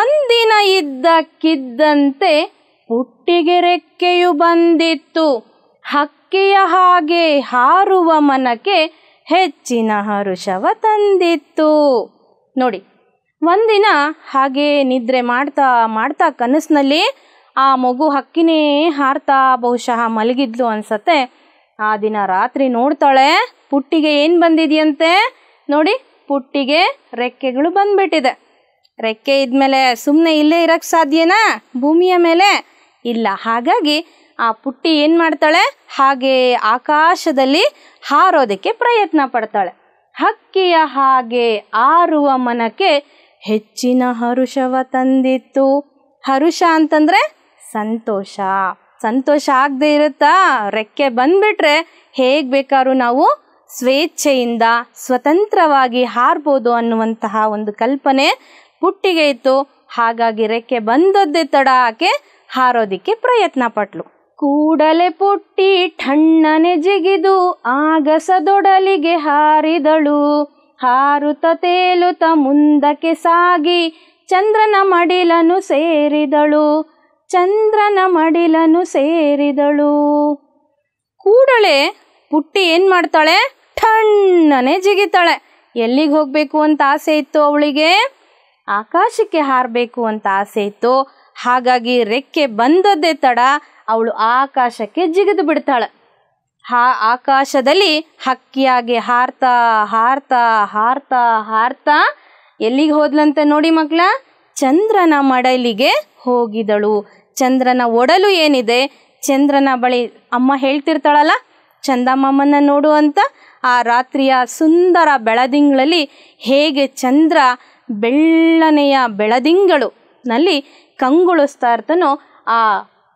ಒಂದಿನ ಇದ್ದಕ್ಕಿದ್ದಂತೆ ಪುಟ್ಟಿಗೆ ರೆಕ್ಕೆಯು ಬಂದಿತ್ತು, ಹಕ್ಕಿಯ ಹಾಗೆ ಹಾರುವ ಮನಕ್ಕೆ ಹೆಚ್ಚಿನ ಹರುಷವ ತಂದಿತ್ತು. ನೋಡಿ, ಒಂದಿನ ಹಾಗೆ ನಿದ್ರೆ ಮಾಡ್ತಾ ಮಾಡ್ತಾ ಕನಸಿನಲ್ಲಿ ಆ ಮಗು ಹಕ್ಕಿನೇ ಹಾರ್ತಾ ಬಹುಶಃ ಮಲಗಿದ್ಲು ಅನ್ಸತ್ತೆ. ಆ ದಿನ ರಾತ್ರಿ ನೋಡ್ತಾಳೆ, ಪುಟ್ಟಿಗೆ ಏನು ಬಂದಿದೆಯಂತೆ? ನೋಡಿ, ಪುಟ್ಟಿಗೆ ರೆಕ್ಕೆಗಳು ಬಂದ್ಬಿಟ್ಟಿದೆ. ರೆಕ್ಕೆ ಇದ್ಮೇಲೆ ಸುಮ್ಮನೆ ಇಲ್ಲೇ ಇರೋಕ್ಕೆ ಸಾಧ್ಯನಾ ಭೂಮಿಯ ಮೇಲೆ? ಇಲ್ಲ. ಹಾಗಾಗಿ ಆ ಪುಟ್ಟಿ ಏನು ಮಾಡ್ತಾಳೆ? ಹಾಗೆ ಆಕಾಶದಲ್ಲಿ ಹಾರೋದಕ್ಕೆ ಪ್ರಯತ್ನ ಪಡ್ತಾಳೆ. ಹಕ್ಕಿಯ ಹಾಗೆ ಆರುವ ಮನಕ್ಕೆ ಹೆಚ್ಚಿನ ಹರುಷವ ತಂದಿತ್ತು. ಹರುಷ ಅಂತಂದರೆ ಸಂತೋಷ. ಸಂತೋಷ ಆಗದೆ ಇರುತ್ತಾ? ರೆಕ್ಕೆ ಬಂದುಬಿಟ್ರೆ ಹೇಗೆ ಬೇಕಾದ್ರೂ ನಾವು ಸ್ವೇಚ್ಛೆಯಿಂದ ಸ್ವತಂತ್ರವಾಗಿ ಹಾರ್ಬೋದು ಅನ್ನುವಂತಹ ಒಂದು ಕಲ್ಪನೆ ಪುಟ್ಟಿಗೆ ಇತ್ತು. ಹಾಗಾಗಿ ರೆಕ್ಕೆ ಬಂದದ್ದೇ ತಡ, ಆಕೆ ಹಾರೋದಕ್ಕೆ ಪ್ರಯತ್ನ ಪಟ್ಲು. ಕೂಡಲೇ ಪುಟ್ಟಿ ಠಣ್ಣನೆ ಜಿಗಿದು ಆಗಸದೊಡಲಿಗೆ ಹಾರಿದಳು. ಹಾರುತ ತೇಲುತ ಮುಂದಕ್ಕೆ ಸಾಗಿ ಚಂದ್ರನ ಮಡಿಲನ್ನು ಸೇರಿದಳು, ಚಂದ್ರನ ಮಡಿಲನ್ನು ಸೇರಿದಳು. ಕೂಡಲೇ ಪುಟ್ಟಿ ಏನು ಮಾಡ್ತಾಳೆ? ಠಣ್ಣನೆ ಜಿಗಿತಾಳೆ. ಎಲ್ಲಿಗೆ ಹೋಗಬೇಕು ಅಂತ ಆಸೆ ಇತ್ತು ಅವಳಿಗೆ? ಆಕಾಶಕ್ಕೆ ಹಾರಬೇಕು ಅಂತ ಆಸೆ ಇತ್ತು. ಹಾಗಾಗಿ ರೆಕ್ಕೆ ಬಂದದ್ದೇ ತಡ, ಅವಳು ಆಕಾಶಕ್ಕೆ ಜಿಗಿದು ಬಿಡ್ತಾಳೆ. ಹಾ ಆಕಾಶದಲ್ಲಿ ಹಕ್ಕಿಯಾಗಿ ಹಾರ್ತಾ ಹಾರ್ತಾ ಹಾರ್ತಾ ಹಾರ್ತಾ ಎಲ್ಲಿಗೆ ಹೋದ್ಲಂತೆ ನೋಡಿ ಮಕ್ಕಳ? ಚಂದ್ರನ ಮಡಲಿಗೆ ಹೋಗಿದಳು. ಚಂದ್ರನ ಒಡಲು ಏನಿದೆ, ಚಂದ್ರನ ಬಳಿ ಅಮ್ಮ ಹೇಳ್ತಿರ್ತಾಳಲ್ಲ, ಚಂದಮ್ಮನ ನೋಡು ಅಂತ. ಆ ರಾತ್ರಿಯ ಸುಂದರ ಬೆಳದಿಂಗಳಲ್ಲಿ ಹೇಗೆ ಚಂದ್ರ ಬೆಳ್ಳನೆಯ ಬೆಳದಿಂಗಳು ನಲ್ಲಿ ಕಂಗೊಳಿಸ್ತಾ ಇರ್ತಾನೋ, ಆ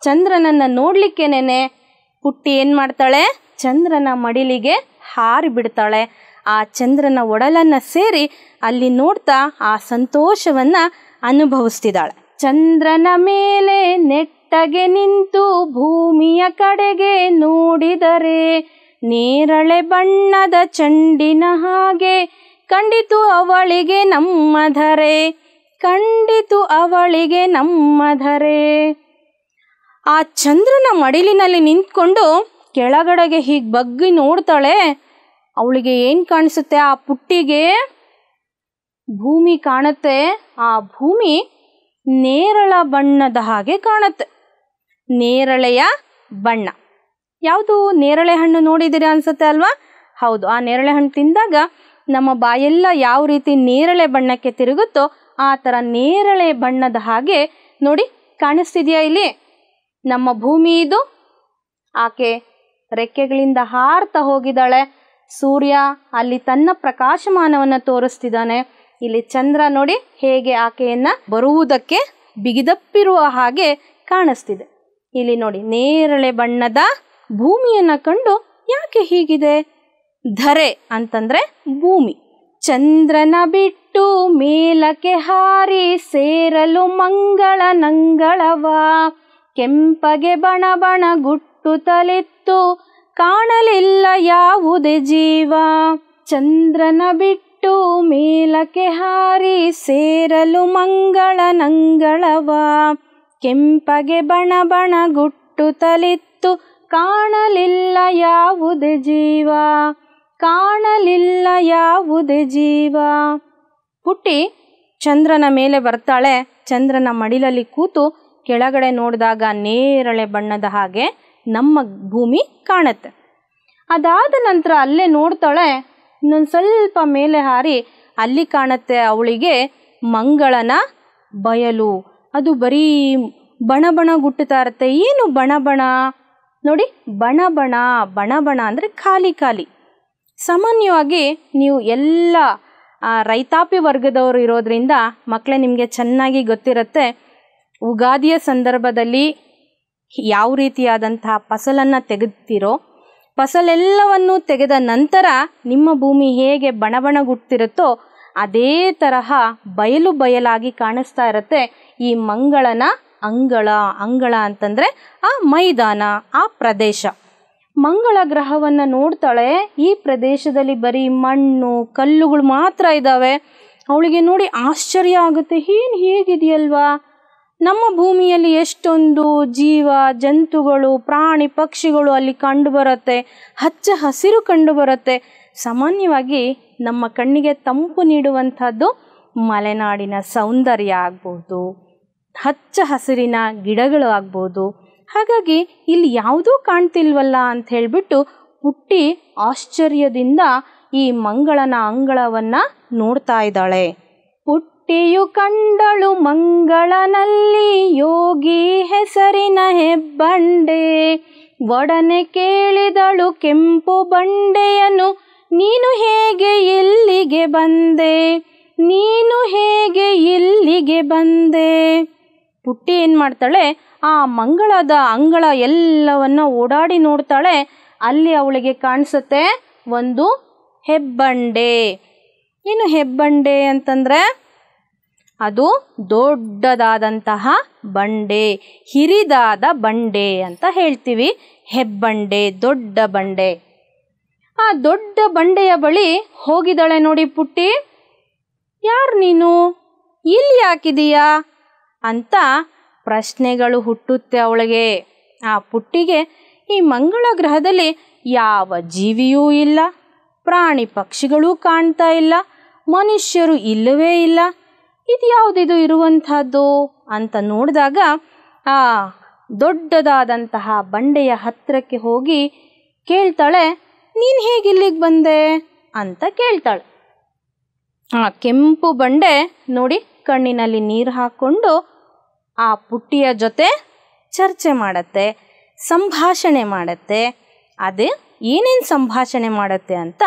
ಚಂದ್ರನನ್ನು ನೋಡಲಿಕ್ಕೇನೆ ಪುಟ್ಟಿ ಏನು ಮಾಡ್ತಾಳೆ? ಚಂದ್ರನ ಮಡಿಲಿಗೆ ಹಾರಿ ಬಿಡ್ತಾಳೆ. ಆ ಚಂದ್ರನ ಒಡಲನ್ನು ಸೇರಿ ಅಲ್ಲಿ ನೋಡ್ತಾ ಆ ಸಂತೋಷವನ್ನು ಅನುಭವಿಸ್ತಿದ್ದಾಳೆ. ಚಂದ್ರನ ಮೇಲೆ ನೆಟ್ಟಗೆ ನಿಂತು ಭೂಮಿಯ ಕಡೆಗೆ ನೋಡಿದರೆ ನೇರಳೆ ಬಣ್ಣದ ಚಂಡಿನ ಹಾಗೆ ಕಂಡಿತು ಅವಳಿಗೆ ನಮ್ಮದರೆ, ಕಂಡಿತು ಅವಳಿಗೆ ನಮ್ಮದರೆ. ಆ ಚಂದ್ರನ ಮಡಿಲಿನಲ್ಲಿ ನಿಂತ್ಕೊಂಡು ಕೆಳಗಡೆಗೆ ಹೀಗೆ ಬಗ್ಗಿ ನೋಡ್ತಾಳೆ. ಅವಳಿಗೆ ಏನು ಕಾಣಿಸುತ್ತೆ? ಆ ಪುಟ್ಟಿಗೆ ಭೂಮಿ ಕಾಣುತ್ತೆ. ಆ ಭೂಮಿ ನೇರಳ ಬಣ್ಣದ ಹಾಗೆ ಕಾಣುತ್ತೆ. ನೇರಳೆಯ ಬಣ್ಣ ಯಾವುದು? ನೇರಳೆ ಹಣ್ಣು ನೋಡಿದ್ದೀರಾ ಅನ್ಸುತ್ತೆ ಅಲ್ವಾ? ಹೌದು, ಆ ನೇರಳೆ ಹಣ್ಣು ತಿಂದಾಗ ನಮ್ಮ ಬಾಯೆಲ್ಲ ಯಾವ ರೀತಿ ನೇರಳೆ ಬಣ್ಣಕ್ಕೆ ತಿರುಗುತ್ತೋ ಆ ಥರ ನೇರಳೆ ಬಣ್ಣದ ಹಾಗೆ ನೋಡಿ ಕಾಣಿಸ್ತಿದೆಯಾ? ಇಲ್ಲಿ ನಮ್ಮ ಭೂಮಿ ಇದು. ಆಕೆ ರೆಕ್ಕೆಗಳಿಂದ ಹಾರ್ತಾ ಹೋಗಿದ್ದಾಳೆ. ಸೂರ್ಯ ಅಲ್ಲಿ ತನ್ನ ಪ್ರಕಾಶಮಾನವನ್ನು ತೋರಿಸ್ತಿದ್ದಾನೆ. ಇಲ್ಲಿ ಚಂದ್ರ ನೋಡಿ ಹೇಗೆ ಆಕೆಯನ್ನು ಬರುವುದಕ್ಕೆ ಬಿಗಿದಪ್ಪಿರುವ ಹಾಗೆ ಕಾಣಿಸ್ತಿದೆ. ಇಲ್ಲಿ ನೋಡಿ ನೇರಳೆ ಬಣ್ಣದ ಭೂಮಿಯನ್ನು ಕಂಡು ಯಾಕೆ ಹೀಗಿದೆ? ಧರೆ ಅಂತಂದ್ರೆ ಭೂಮಿ. ಚಂದ್ರನ ಬಿಟ್ಟು ಮೇಲಕ್ಕೆ ಹಾರಿ ಸೇರಲು ಮಂಗಳ ನಂಗಳವ, ಕೆಂಪಗೆ ಬಣ ಬಣ ಗುಟ್ಟುತ್ತಲಿತ್ತು ಕಾಣಲಿಲ್ಲ ಯಾವುದೇ ಜೀವ. ಚಂದ್ರನ ಬಿಟ್ಟು ಮೇಲಕ್ಕೆ ಹಾರಿ ಸೇರಲು ಮಂಗಳ ನಂಗಳವ, ಕೆಂಪಗೆ ಬಣ ಬಣ ಗುಟ್ಟುತ್ತಲಿತ್ತು ಕಾಣಲಿಲ್ಲ ಯಾವುದೇ ಜೀವ, ಕಾಣಲಿಲ್ಲ ಯಾವುದೇ ಜೀವ. ಪುಟ್ಟಿ ಚಂದ್ರನ ಮೇಲೆ ಬರ್ತಾಳೆ. ಚಂದ್ರನ ಮಡಿಲಲ್ಲಿ ಕೂತು ಕೆಳಗಡೆ ನೋಡಿದಾಗ ನೇರಳೆ ಬಣ್ಣದ ಹಾಗೆ ನಮ್ಮ ಭೂಮಿ ಕಾಣುತ್ತೆ. ಅದಾದ ನಂತರ ಅಲ್ಲೇ ನೋಡ್ತಾಳೆ, ಇನ್ನೊಂದು ಸ್ವಲ್ಪ ಮೇಲೆ ಹಾರಿ ಅಲ್ಲಿ ಕಾಣುತ್ತೆ ಅವಳಿಗೆ ಮಂಗಳನ ಬಯಲು. ಅದು ಬರೀ ಬಣ ಬಣ ಗುಟ್ಟುತ್ತಾ ಇರುತ್ತೆ. ಏನು ಬಣ ಬಣ? ನೋಡಿ, ಬಣ ಬಣ ಬಣ ಬಣ ಅಂದರೆ ಖಾಲಿ ಖಾಲಿ. ಸಾಮಾನ್ಯವಾಗಿ ನೀವು ಎಲ್ಲ ರೈತಾಪಿ ವರ್ಗದವರು ಇರೋದ್ರಿಂದ ಮಕ್ಕಳೇ ನಿಮಗೆ ಚೆನ್ನಾಗಿ ಗೊತ್ತಿರುತ್ತೆ, ಉಗಾದಿಯ ಸಂದರ್ಭದಲ್ಲಿ ಯಾವ ರೀತಿಯಾದಂತಹ ಫಸಲನ್ನು ತೆಗೆದುತ್ತೀರೋ, ಫಸಲೆಲ್ಲವನ್ನು ತೆಗೆದ ನಂತರ ನಿಮ್ಮ ಭೂಮಿ ಹೇಗೆ ಬಣಬಣಗುಟ್ಟಿರುತ್ತೋ ಅದೇ ತರಹ ಬಯಲು ಬಯಲಾಗಿ ಕಾಣಿಸ್ತಾ ಇರುತ್ತೆ ಈ ಮಂಗಳನ ಅಂಗಳ. ಅಂಗಳ ಅಂತಂದರೆ ಆ ಮೈದಾನ, ಆ ಪ್ರದೇಶ. ಮಂಗಳ ಗ್ರಹವನ್ನು ನೋಡ್ತಾಳೆ, ಈ ಪ್ರದೇಶದಲ್ಲಿ ಬರೀ ಮಣ್ಣು ಕಲ್ಲುಗಳು ಮಾತ್ರ ಇದ್ದಾವೆ. ಅವಳಿಗೆ ನೋಡಿ ಆಶ್ಚರ್ಯ ಆಗುತ್ತೆ, ಏನು ಹೇಗಿದೆಯಲ್ವಾ, ನಮ್ಮ ಭೂಮಿಯಲ್ಲಿ ಎಷ್ಟೊಂದು ಜೀವ ಜಂತುಗಳು ಪ್ರಾಣಿ ಪಕ್ಷಿಗಳು ಅಲ್ಲಿ ಕಂಡುಬರುತ್ತೆ, ಹಚ್ಚ ಹಸಿರು ಕಂಡುಬರುತ್ತೆ. ಸಾಮಾನ್ಯವಾಗಿ ನಮ್ಮ ಕಣ್ಣಿಗೆ ತಂಪು ನೀಡುವಂಥದ್ದು ಮಲೆನಾಡಿನ ಸೌಂದರ್ಯ ಆಗ್ಬೋದು, ಹಚ್ಚ ಹಸಿರಿನ ಗಿಡಗಳು ಆಗ್ಬೋದು. ಹಾಗಾಗಿ ಇಲ್ಲಿ ಯಾವುದೂ ಕಾಣ್ತಿಲ್ವಲ್ಲ ಅಂತ ಹೇಳಿಬಿಟ್ಟು ಹುಟ್ಟಿ ಆಶ್ಚರ್ಯದಿಂದ ಈ ಮಂಗಳನ ಅಂಗಳವನ್ನು ನೋಡ್ತಾ ಇದ್ದಾಳೆ. ಹುಟ್ಟಿಯು ಕಂಡಳು ಮಂಗಳನಲ್ಲಿ ಯೋಗಿ ಹೆಸರಿನ ಹೆಬ್ಬಂಡೆ, ಒಡನೆ ಕೇಳಿದಳು ಕೆಂಪು ಬಂಡೆಯನ್ನು ನೀನು ಹೇಗೆ ಇಲ್ಲಿಗೆ ಬಂದೆ, ನೀನು ಹೇಗೆ ಇಲ್ಲಿಗೆ ಬಂದೆ. ಪುಟ್ಟಿ ಏನು ಮಾಡ್ತಾಳೆ, ಆ ಮಂಗಳದ ಅಂಗಳ ಎಲ್ಲವನ್ನ ಓಡಾಡಿ ನೋಡ್ತಾಳೆ. ಅಲ್ಲಿ ಅವಳಿಗೆ ಕಾಣಿಸುತ್ತೆ ಒಂದು ಹೆಬ್ಬಂಡೆ. ಏನು ಹೆಬ್ಬಂಡೆ ಅಂತಂದರೆ ಅದು ದೊಡ್ಡದಾದಂತಹ ಬಂಡೆ, ಹಿರಿದಾದ ಬಂಡೆ ಅಂತ ಹೇಳ್ತೀವಿ. ಹೆಬ್ಬಂಡೆ, ದೊಡ್ಡ ಬಂಡೆ. ಆ ದೊಡ್ಡ ಬಂಡೆಯ ಬಳಿ ಹೋಗಿದ್ದಾಳೆ ನೋಡಿ ಪುಟ್ಟಿ. ಯಾರು ನೀನು, ಇಲ್ಲಿ ಯಾಕಿದೀಯಾ ಅಂತ ಪ್ರಶ್ನೆಗಳು ಹುಟ್ಟುತ್ತೆ ಅವಳಿಗೆ. ಆ ಪುಟ್ಟಿಗೆ ಈ ಮಂಗಳ ಗ್ರಹದಲ್ಲಿ ಯಾವ ಜೀವಿಯೂ ಇಲ್ಲ, ಪ್ರಾಣಿ ಪಕ್ಷಿಗಳೂ ಕಾಣ್ತಾ ಇಲ್ಲ, ಮನುಷ್ಯರು ಇಲ್ಲವೇ ಇಲ್ಲ, ಇದು ಯಾವುದಿದು ಇರುವಂಥದ್ದು ಅಂತ ನೋಡಿದಾಗ ಆ ದೊಡ್ಡದಾದಂತಹ ಬಂಡೆಯ ಹತ್ತಿರಕ್ಕೆ ಹೋಗಿ ಕೇಳ್ತಾಳೆ, ನೀನು ಹೇಗೆ ಇಲ್ಲಿಗೆ ಬಂದೆ ಅಂತ ಕೇಳ್ತಾಳೆ. ಆ ಕೆಂಪು ಬಂಡೆ ನೋಡಿ ಕಣ್ಣಿನಲ್ಲಿ ನೀರು ಹಾಕ್ಕೊಂಡು ಆ ಪುಟ್ಟಿಯ ಜೊತೆ ಚರ್ಚೆ ಮಾಡತ್ತೆ, ಸಂಭಾಷಣೆ ಮಾಡತ್ತೆ. ಅದೇ ಏನೇನು ಸಂಭಾಷಣೆ ಮಾಡತ್ತೆ ಅಂತ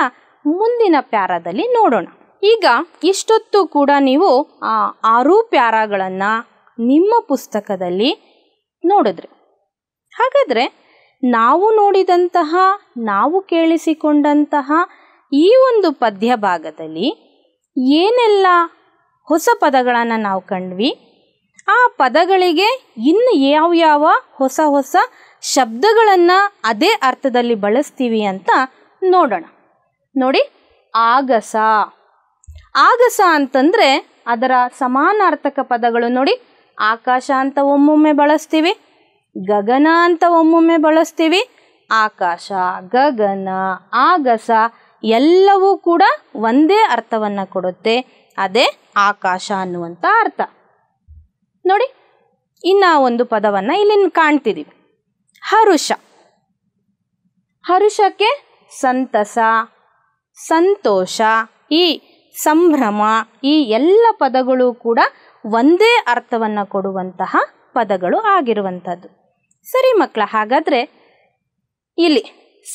ಮುಂದಿನ ಪ್ಯಾರಾದಲ್ಲಿ ನೋಡೋಣ. ಈಗ ಇಷ್ಟೊತ್ತು ಕೂಡ ನೀವು ಆ ಆರು ಪ್ಯಾರಾಗಳನ್ನು ನಿಮ್ಮ ಪುಸ್ತಕದಲ್ಲಿ ನೋಡಿದ್ರಿ. ಹಾಗಾದರೆ ನಾವು ನೋಡಿದಂತಹ, ನಾವು ಕೇಳಿಸಿಕೊಂಡಂತಹ ಈ ಒಂದು ಪದ್ಯ ಭಾಗದಲ್ಲಿ ಏನೆಲ್ಲ ಹೊಸ ಪದಗಳನ್ನು ನಾವು ಕಂಡ್ವಿ, ಆ ಪದಗಳಿಗೆ ಇನ್ನು ಯಾವ್ಯಾವ ಹೊಸ ಹೊಸ ಶಬ್ದಗಳನ್ನು ಅದೇ ಅರ್ಥದಲ್ಲಿ ಬಳಸ್ತೀವಿ ಅಂತ ನೋಡೋಣ. ನೋಡಿ, ಆಗಸ. ಆಗಸ ಅಂತಂದರೆ ಅದರ ಸಮಾನಾರ್ಥಕ ಪದಗಳು ನೋಡಿ, ಆಕಾಶ ಅಂತ ಒಮ್ಮೊಮ್ಮೆ ಬಳಸ್ತೀವಿ, ಗಗನ ಅಂತ ಒಮ್ಮೊಮ್ಮೆ ಬಳಸ್ತೀವಿ. ಆಕಾಶ, ಗಗನ, ಆಗಸ ಎಲ್ಲವೂ ಕೂಡ ಒಂದೇ ಅರ್ಥವನ್ನು ಕೊಡುತ್ತೆ, ಅದೇ ಆಕಾಶ ಅನ್ನುವಂಥ ಅರ್ಥ. ನೋಡಿ, ಇನ್ನು ಒಂದು ಪದವನ್ನು ಇಲ್ಲಿ ಕಾಣ್ತಿದ್ದೀವಿ, ಹರುಷ. ಹರುಷಕ್ಕೆ ಸಂತಸ, ಸಂತೋಷ, ಈ ಸಂಭ್ರಮ, ಈ ಎಲ್ಲ ಪದಗಳು ಕೂಡ ಒಂದೇ ಅರ್ಥವನ್ನು ಕೊಡುವಂತಹ ಪದಗಳು ಆಗಿರುವಂಥದ್ದು. ಸರಿ ಮಕ್ಕಳ, ಹಾಗಾದರೆ ಇಲ್ಲಿ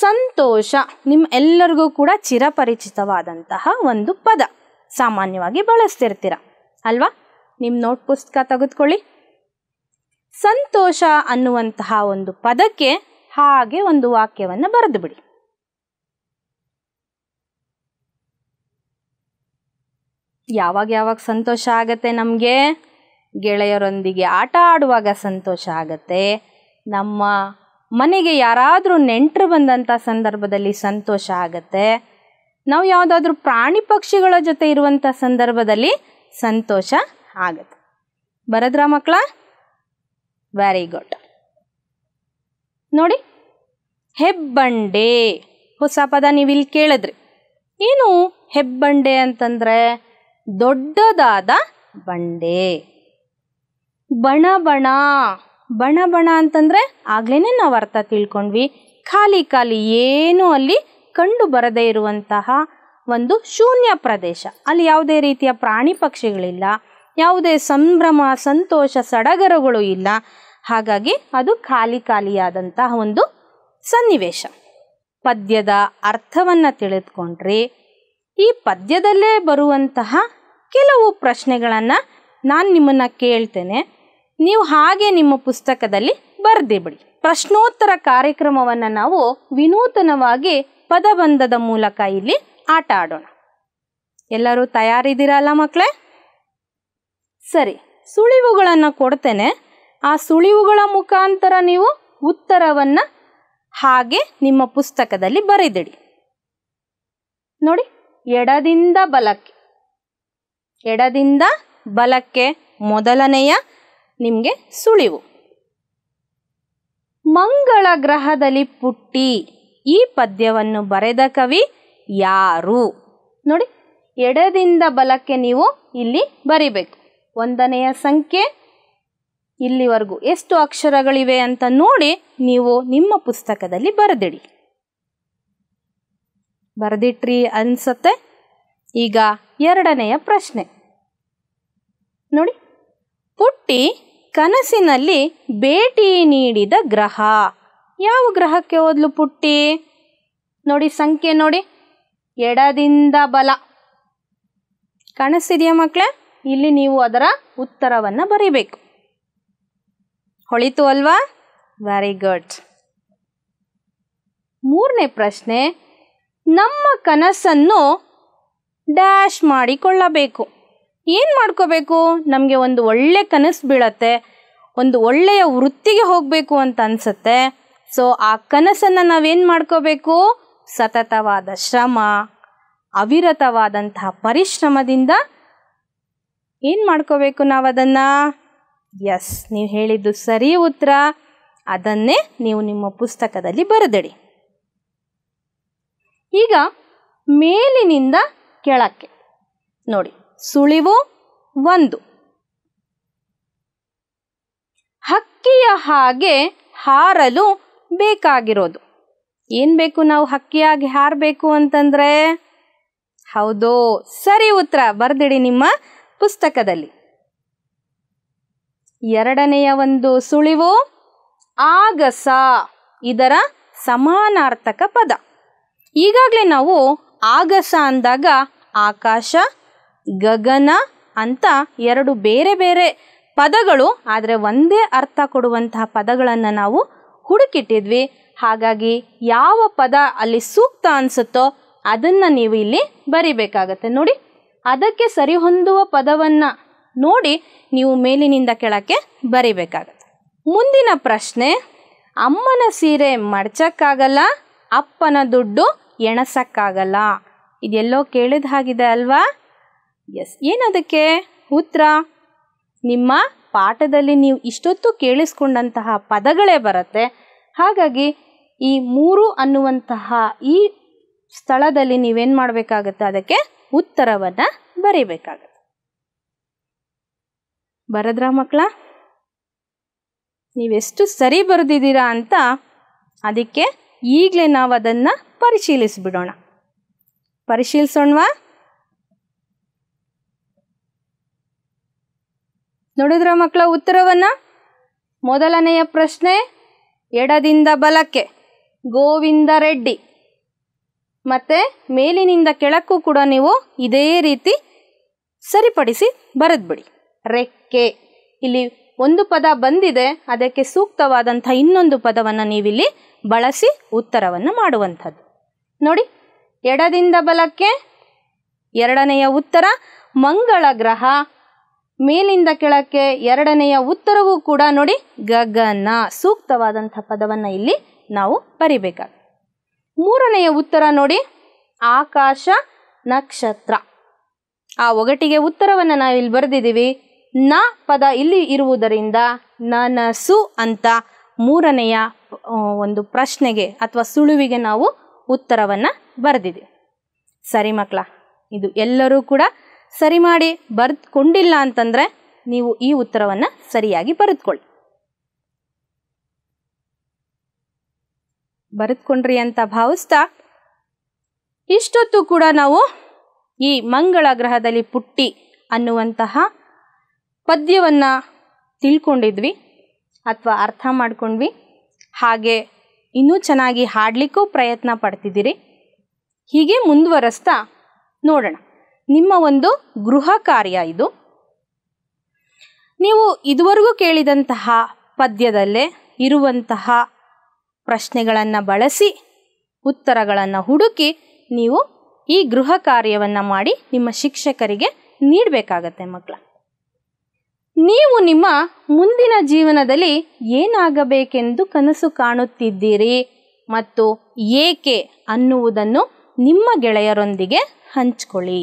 ಸಂತೋಷ ನಿಮ್ಮ ಎಲ್ಲರಿಗೂ ಕೂಡ ಚಿರಪರಿಚಿತವಾದಂತಹ ಒಂದು ಪದ, ಸಾಮಾನ್ಯವಾಗಿ ಬಳಸ್ತಿರ್ತೀರ ಅಲ್ವಾ. ನಿಮ್ಮ ನೋಟ್ ಪುಸ್ತಕ ತೆಗೆದುಕೊಳ್ಳಿ. ಸಂತೋಷ ಅನ್ನುವಂತಹ ಒಂದು ಪದಕ್ಕೆ ಹಾಗೆ ಒಂದು ವಾಕ್ಯವನ್ನು ಬರೆದು ಬಿಡಿ. ಯಾವಾಗ ಯಾವಾಗ ಸಂತೋಷ ಆಗತ್ತೆ ನಮಗೆ? ಗೆಳೆಯರೊಂದಿಗೆ ಆಟ ಆಡುವಾಗ ಸಂತೋಷ ಆಗತ್ತೆ, ನಮ್ಮ ಮನೆಗೆ ಯಾರಾದರೂ ನೆಂಟರು ಬಂದಂಥ ಸಂದರ್ಭದಲ್ಲಿ ಸಂತೋಷ ಆಗತ್ತೆ, ನಾವು ಯಾವುದಾದ್ರೂ ಪ್ರಾಣಿ ಪಕ್ಷಿಗಳ ಜೊತೆ ಇರುವಂಥ ಸಂದರ್ಭದಲ್ಲಿ ಸಂತೋಷ ಆಗತ್ತೆ. ಬರದ್ರಾ ಮಕ್ಕಳ? Very good. ನೋಡಿ, ಹೆಬ್ಬಂಡೆ ಹೊಸ ಪದ ನೀವಿಲ್ಲಿ ಕೇಳಿದ್ರಿ. ಏನು ಹೆಬ್ಬಂಡೆ ಅಂತಂದರೆ ದೊಡ್ಡದಾದ ಬಂಡೆ. ಬಣ ಬಣ ಬಣ ಬಣ ಅಂತಂದರೆ ಆಗ್ಲೇ ನಾವು ಅರ್ಥ ತಿಳ್ಕೊಂಡ್ವಿ, ಖಾಲಿ ಖಾಲಿ ಏನೂ ಅಲ್ಲಿ ಕಂಡು ಬರದೇ ಇರುವಂತಹ ಒಂದು ಶೂನ್ಯ ಪ್ರದೇಶ. ಅಲ್ಲಿ ಯಾವುದೇ ರೀತಿಯ ಪ್ರಾಣಿ ಪಕ್ಷಿಗಳಿಲ್ಲ, ಯಾವುದೇ ಸಂಭ್ರಮ ಸಂತೋಷ ಸಡಗರಗಳು ಇಲ್ಲ. ಹಾಗಾಗಿ ಅದು ಖಾಲಿ ಖಾಲಿಯಾದಂತಹ ಒಂದು ಸನ್ನಿವೇಶ. ಪದ್ಯದ ಅರ್ಥವನ್ನು ತಿಳಿದುಕೊಂಡ್ರಿ. ಈ ಪದ್ಯದಲ್ಲೇ ಬರುವಂತಹ ಕೆಲವು ಪ್ರಶ್ನೆಗಳನ್ನು ನಾನು ನಿಮ್ಮನ್ನು ಕೇಳ್ತೇನೆ, ನೀವು ಹಾಗೆ ನಿಮ್ಮ ಪುಸ್ತಕದಲ್ಲಿ ಬರೆದೇ ಬಿಡಿ. ಪ್ರಶ್ನೋತ್ತರ ಕಾರ್ಯಕ್ರಮವನ್ನು ನಾವು ವಿನೂತನವಾಗಿ ಪದಬಂಧದ ಮೂಲಕ ಇಲ್ಲಿ ಆಟ ಆಡೋಣ. ಎಲ್ಲರೂ ತಯಾರಿದ್ದೀರಲ್ಲ ಮಕ್ಕಳೇ? ಸರಿ, ಸುಳಿವುಗಳನ್ನು ಕೊಡ್ತೇನೆ. ಆ ಸುಳಿವುಗಳ ಮುಖಾಂತರ ನೀವು ಉತ್ತರವನ್ನು ಹಾಗೆ ನಿಮ್ಮ ಪುಸ್ತಕದಲ್ಲಿ ಬರೆದಿಡಿ. ನೋಡಿ, ಎಡದಿಂದ ಬಲಕ್ಕೆ, ಎಡದಿಂದ ಬಲಕ್ಕೆ ಮೊದಲನೆಯ ನಿಮಗೆ ಸುಳಿವು. ಮಂಗಳ ಗ್ರಹದಲ್ಲಿ ಪುಟ್ಟಿ ಈ ಪದ್ಯವನ್ನು ಬರೆದ ಕವಿ ಯಾರು? ನೋಡಿ, ಎಡದಿಂದ ಬಲಕ್ಕೆ ನೀವು ಇಲ್ಲಿ ಬರಿಬೇಕು. ಒಂದನೆಯ ಸಂಖ್ಯೆ ಇಲ್ಲಿವರೆಗೂ ಎಷ್ಟು ಅಕ್ಷರಗಳಿವೆ ಅಂತ ನೋಡಿ ನೀವು ನಿಮ್ಮ ಪುಸ್ತಕದಲ್ಲಿ ಬರೆದಿಡಿ. ಬರೆದಿಟ್ರಿ ಅನ್ಸತ್ತೆ. ಈಗ ಎರಡನೆಯ ಪ್ರಶ್ನೆ ನೋಡಿ. ಪುಟ್ಟಿ ಕನಸಿನಲ್ಲಿ ಭೇಟಿ ನೀಡಿದ ಗ್ರಹ ಯಾವ ಗ್ರಹಕ್ಕೆ ಹೋದ್ಲು ಪುಟ್ಟಿ? ನೋಡಿ ಸಂಖ್ಯೆ ನೋಡಿ, ಎಡದಿಂದ ಬಲ ಕಾಣಿಸ್ತಿದೆಯಾ ಮಕ್ಕಳೇ? ಇಲ್ಲಿ ನೀವು ಅದರ ಉತ್ತರವನ್ನು ಬರೀಬೇಕು. ಹೊಳಿತು ಅಲ್ವಾ? Very good. ಮೂರನೇ ಪ್ರಶ್ನೆ, ನಮ್ಮ ಕನಸನ್ನು ಡ್ಯಾಶ್ ಮಾಡಿಕೊಳ್ಳಬೇಕು. ಏನು ಮಾಡ್ಕೋಬೇಕು? ನಮಗೆ ಒಂದು ಒಳ್ಳೆ ಕನಸು ಬೀಳತ್ತೆ, ಒಂದು ಒಳ್ಳೆಯ ವೃತ್ತಿಗೆ ಹೋಗಬೇಕು ಅಂತ ಅನಿಸುತ್ತೆ. ಸೊ ಆ ಕನಸನ್ನು ನಾವೇನು ಮಾಡ್ಕೋಬೇಕು? ಸತತವಾದ ಶ್ರಮ, ಅವಿರತವಾದಂತಹ ಪರಿಶ್ರಮದಿಂದ ಏನು ಮಾಡ್ಕೋಬೇಕು ನಾವು ಅದನ್ನು? ಎಸ್, ನೀವು ಹೇಳಿದ್ದು ಸರಿ ಉತ್ತರ. ಅದನ್ನೇ ನೀವು ನಿಮ್ಮ ಪುಸ್ತಕದಲ್ಲಿ ಬರೆದಿಡಿ. ಈಗ ಮೇಲಿನಿಂದ ಕೆಳಕ್ಕೆ ನೋಡಿ, ಸುಳಿವು ಒಂದು. ಹಕ್ಕಿಯ ಹಾಗೆ ಹಾರಲು ಬೇಕಾಗಿರೋದು ಏನು? ಬೇಕು ನಾವು ಹಕ್ಕಿಯಾಗಿ ಹಾರಬೇಕು ಅಂತಂದರೆ? ಹೌದು, ಸರಿ ಉತ್ತರ. ಬರೆದಿಡಿ ನಿಮ್ಮ ಪುಸ್ತಕದಲ್ಲಿ. ಎರಡನೆಯ ಒಂದು ಸುಳಿವು, ಆಗಸ ಇದರ ಸಮಾನಾರ್ಥಕ ಪದ. ಈಗಾಗಲೇ ನಾವು ಆಗಸ ಅಂದಾಗ ಆಕಾಶ, ಗಗನ ಅಂತ ಎರಡು ಬೇರೆ ಬೇರೆ ಪದಗಳು, ಆದರೆ ಒಂದೇ ಅರ್ಥ ಕೊಡುವಂತಹ ಪದಗಳನ್ನು ನಾವು ಹುಡುಕಿಟ್ಟಿದ್ವಿ. ಹಾಗಾಗಿ ಯಾವ ಪದ ಅಲ್ಲಿ ಸೂಕ್ತ ಅನಿಸುತ್ತೋ ಅದನ್ನು ನೀವು ಇಲ್ಲಿ ಬರಿಬೇಕಾಗತ್ತೆ. ನೋಡಿ, ಅದಕ್ಕೆ ಸರಿಹೊಂದುವ ಪದವನ್ನು ನೋಡಿ ನೀವು ಮೇಲಿನಿಂದ ಕೆಳಕ್ಕೆ ಬರಿಬೇಕಾಗತ್ತೆ. ಮುಂದಿನ ಪ್ರಶ್ನೆ, ಅಮ್ಮನ ಸೀರೆ ಮಡಚಕ್ಕಾಗಲ್ಲ, ಅಪ್ಪನ ದುಡ್ಡು ಎಣಸಕ್ಕಾಗಲ್ಲ. ಇದೆಲ್ಲೋ ಕೇಳಿದ ಹಾಗಿದೆ ಅಲ್ವಾ? ಎಸ್, ಏನದಕ್ಕೆ ಉತ್ತರ? ನಿಮ್ಮ ಪಾಠದಲ್ಲಿ ನೀವು ಇಷ್ಟೊತ್ತು ಕೇಳಿಸ್ಕೊಂಡಂತಹ ಪದಗಳೇ ಬರುತ್ತೆ. ಹಾಗಾಗಿ ಈ ಮೂರು ಅನ್ನುವಂತಹ ಈ ಸ್ಥಳದಲ್ಲಿ ನೀವೇನು ಮಾಡಬೇಕಾಗತ್ತೆ? ಅದಕ್ಕೆ ಉತ್ತರವನ್ನು ಬರೀಬೇಕಾಗತ್ತೆ. ಬರದ್ರಾ ಮಕ್ಕಳ? ನೀವೆಷ್ಟು ಸರಿ ಬರೆದಿದ್ದೀರಾ ಅಂತ ಅದಕ್ಕೆ ಈಗಲೇ ನಾವು ಅದನ್ನು ಪರಿಶೀಲಿಸಿಬಿಡೋಣ. ಪರಿಶೀಲಿಸೋಣವಾ? ನೋಡಿದ್ರ ಮಕ್ಕಳ ಉತ್ತರವನ್ನು? ಮೊದಲನೆಯ ಪ್ರಶ್ನೆ, ಎಡದಿಂದ ಬಲಕ್ಕೆ ಗೋವಿಂದ ರೆಡ್ಡಿ. ಮತ್ತು ಮೇಲಿನಿಂದ ಕೆಳಕ್ಕೂ ಕೂಡ ನೀವು ಇದೇ ರೀತಿ ಸರಿಪಡಿಸಿ ಬರೆದ್ಬಿಡಿ. ರೆಕ್ಕೆ, ಇಲ್ಲಿ ಒಂದು ಪದ ಬಂದಿದೆ ಅದಕ್ಕೆ ಸೂಕ್ತವಾದಂತ ಇನ್ನೊಂದು ಪದವನ್ನ ನೀವು ಇಲ್ಲಿ ಬಳಸಿ ಉತ್ತರವನ್ನು ಮಾಡುವಂತದ್ದು ನೋಡಿ ಎಡದಿಂದ ಬಲಕ್ಕೆ ಎರಡನೆಯ ಉತ್ತರ ಮಂಗಳ ಗ್ರಹ ಮೇಲಿಂದ ಕೆಳಕ್ಕೆ ಎರಡನೆಯ ಉತ್ತರವೂ ಕೂಡ ನೋಡಿ ಗಗನ ಸೂಕ್ತವಾದಂತ ಪದವನ್ನ ಇಲ್ಲಿ ನಾವು ಬರಿಬೇಕಾಗಿದೆ ಮೂರನೆಯ ಉತ್ತರ ನೋಡಿ ಆಕಾಶ ನಕ್ಷತ್ರ ಆ ಒಗಟಿಗೆ ಉತ್ತರವನ್ನ ನಾವು ಇಲ್ಲಿ ಬರೆದಿದ್ದೀವಿ ನ ಪದ ಇಲ್ಲಿ ಇರುವುದರಿಂದ ನನಸು ಅಂತ ಮೂರನೆಯ ಒಂದು ಪ್ರಶ್ನೆಗೆ ಅಥವಾ ಸುಳುವಿಗೆ ನಾವು ಉತ್ತರವನ್ನ ಬರೆದಿದ್ದೀವಿ ಸರಿ ಮಕ್ಕಳ ಇದು ಎಲ್ಲರೂ ಕೂಡ ಸರಿ ಮಾಡಿ ಬರೆದುಕೊಂಡಿಲ್ಲ ಅಂತಂದ್ರೆ ನೀವು ಈ ಉತ್ತರವನ್ನ ಸರಿಯಾಗಿ ಬರೆದುಕೊಳ್ಳಿ ಬರೆದುಕೊಂಡ್ರಿ ಅಂತ ಭಾವಿಸ್ತಾ ಇಷ್ಟೊತ್ತು ಕೂಡ ನಾವು ಈ ಮಂಗಳ ಗ್ರಹದಲ್ಲಿ ಪುಟ್ಟಿ ಅನ್ನುವಂತಹ ಪದ್ಯವನ್ನು ತಿಳ್ಕೊಂಡಿದ್ವಿ ಅಥವಾ ಅರ್ಥ ಮಾಡ್ಕೊಂಡ್ವಿ ಹಾಗೆ ಇನ್ನೂ ಚೆನ್ನಾಗಿ ಹಾಡಲಿಕ್ಕೂ ಪ್ರಯತ್ನ ಪಡ್ತಿದ್ದೀರಿ ಹೀಗೆ ಮುಂದುವರೆಸ್ತಾ ನೋಡೋಣ ನಿಮ್ಮ ಒಂದು ಗೃಹ ಕಾರ್ಯ ಇದು ನೀವು ಇದುವರೆಗೂ ಕೇಳಿದಂತಹ ಪದ್ಯದಲ್ಲೇ ಇರುವಂತಹ ಪ್ರಶ್ನೆಗಳನ್ನು ಬಳಸಿ ಉತ್ತರಗಳನ್ನು ಹುಡುಕಿ ನೀವು ಈ ಗೃಹ ಕಾರ್ಯವನ್ನು ಮಾಡಿ ನಿಮ್ಮ ಶಿಕ್ಷಕರಿಗೆ ನೀಡಬೇಕಾಗುತ್ತೆ ಮಕ್ಕಳ ನೀವು ನಿಮ್ಮ ಮುಂದಿನ ಜೀವನದಲ್ಲಿ ಏನಾಗಬೇಕೆಂದು ಕನಸು ಕಾಣುತ್ತಿದ್ದೀರಿ ಮತ್ತು ಏಕೆ ಅನ್ನುವುದನ್ನು ನಿಮ್ಮ ಗೆಳೆಯರೊಂದಿಗೆ ಹಂಚಿಕೊಳ್ಳಿ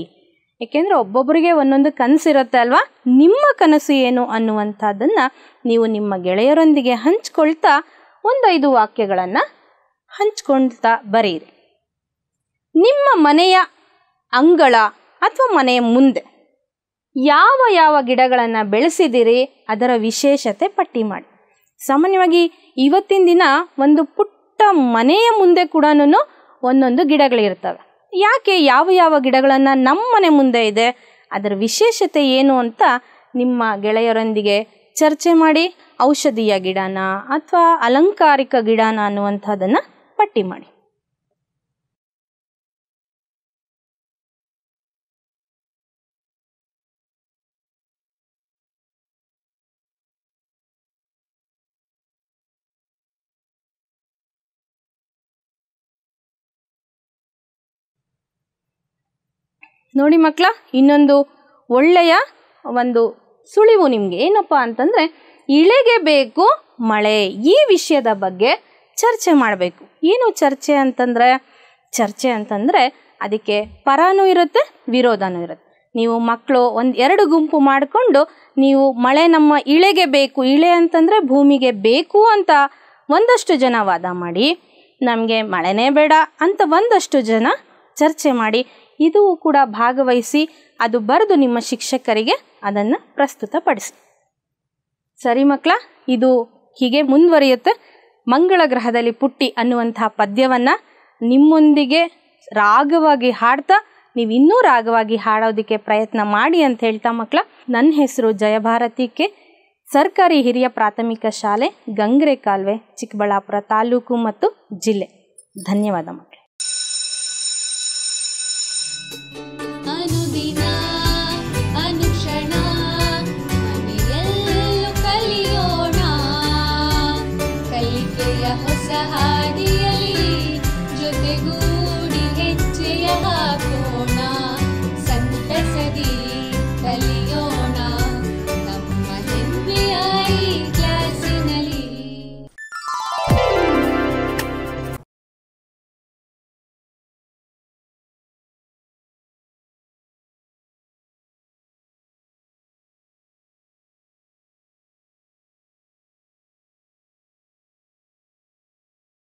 ಏಕೆಂದರೆ ಒಬ್ಬೊಬ್ಬರಿಗೆ ಒಂದೊಂದು ಕನಸು ಇರುತ್ತೆ ಅಲ್ವಾ ನಿಮ್ಮ ಕನಸು ಏನು ಅನ್ನುವಂಥದ್ದನ್ನು ನೀವು ನಿಮ್ಮ ಗೆಳೆಯರೊಂದಿಗೆ ಹಂಚಿಕೊಳ್ತಾ ಒಂದೈದು ವಾಕ್ಯಗಳನ್ನು ಹಂಚ್ಕೊಳ್ತಾ ಬರೀರಿ ನಿಮ್ಮ ಮನೆಯ ಅಂಗಳ ಅಥವಾ ಮನೆಯ ಮುಂದೆ ಯಾವ ಯಾವ ಗಿಡಗಳನ್ನು ಬೆಳೆಸಿದಿರಿ ಅದರ ವಿಶೇಷತೆ ಪಟ್ಟಿ ಮಾಡಿ ಸಾಮಾನ್ಯವಾಗಿ ಇವತ್ತಿನ ದಿನ ಒಂದು ಪುಟ್ಟ ಮನೆಯ ಮುಂದೆ ಕೂಡ ಒಂದೊಂದು ಗಿಡಗಳಿರ್ತವೆ ಯಾಕೆ ಯಾವ ಯಾವ ಗಿಡಗಳನ್ನು ನಮ್ಮ ಮನೆ ಮುಂದೆ ಇದೆ ಅದರ ವಿಶೇಷತೆ ಏನು ಅಂತ ನಿಮ್ಮ ಗೆಳೆಯರೊಂದಿಗೆ ಚರ್ಚೆ ಮಾಡಿ ಔಷಧೀಯ ಗಿಡನ ಅಥವಾ ಅಲಂಕಾರಿಕ ಗಿಡನ ಅನ್ನುವಂಥದ್ದನ್ನು ಪಟ್ಟಿ ಮಾಡಿ ನೋಡಿ ಮಕ್ಕಳ ಇನ್ನೊಂದು ಒಳ್ಳೆಯ ಒಂದು ಸುಳಿವು ನಿಮಗೆ ಏನಪ್ಪ ಅಂತಂದರೆ ಇಳೆಗೆ ಬೇಕು ಮಳೆ ಈ ವಿಷಯದ ಬಗ್ಗೆ ಚರ್ಚೆ ಮಾಡಬೇಕು ಏನು ಚರ್ಚೆ ಅಂತಂದರೆ ಚರ್ಚೆ ಅಂತಂದರೆ ಅದಕ್ಕೆ ಪರಾನೂ ಇರುತ್ತೆ ವಿರೋಧನೂ ಇರುತ್ತೆ ನೀವು ಮಕ್ಕಳು ಒಂದು ಎರಡು ಗುಂಪು ಮಾಡಿಕೊಂಡು ನೀವು ಮಳೆ ನಮ್ಮ ಇಳೆಗೆ ಬೇಕು ಇಳೆ ಅಂತಂದರೆ ಭೂಮಿಗೆ ಬೇಕು ಅಂತ ಒಂದಷ್ಟು ಜನ ವಾದ ಮಾಡಿ ನಮಗೆ ಮಳೆನೇ ಬೇಡ ಅಂತ ಒಂದಷ್ಟು ಜನ ಚರ್ಚೆ ಮಾಡಿ ಇದೂ ಕೂಡ ಭಾಗವಹಿಸಿ ಅದು ಬರೆದು ನಿಮ್ಮ ಶಿಕ್ಷಕರಿಗೆ ಅದನ್ನು ಪ್ರಸ್ತುತಪಡಿಸಿ ಸರಿ ಮಕ್ಕಳ ಇದು ಹೀಗೆ ಮುಂದುವರಿಯುತ್ತೆ ಮಂಗಳ ಗ್ರಹದಲ್ಲಿ ಪುಟ್ಟಿ ಅನ್ನುವಂತಹ ಪದ್ಯವನ್ನು ನಿಮ್ಮೊಂದಿಗೆ ರಾಗವಾಗಿ ಹಾಡ್ತಾ ನೀವು ಇನ್ನೂ ರಾಗವಾಗಿ ಹಾಡೋದಕ್ಕೆ ಪ್ರಯತ್ನ ಮಾಡಿ ಅಂತ ಹೇಳ್ತಾ ಮಕ್ಕಳ ನನ್ನ ಹೆಸರು ಜಯಭಾರತಿಕೆ ಸರ್ಕಾರಿ ಹಿರಿಯ ಪ್ರಾಥಮಿಕ ಶಾಲೆ ಗಂಗರೆ ಕಾಲ್ವೆ ಚಿಕ್ಕಬಳ್ಳಾಪುರ ತಾಲೂಕು ಮತ್ತು ಜಿಲ್ಲೆ ಧನ್ಯವಾದ ಮಕ್ಕಳ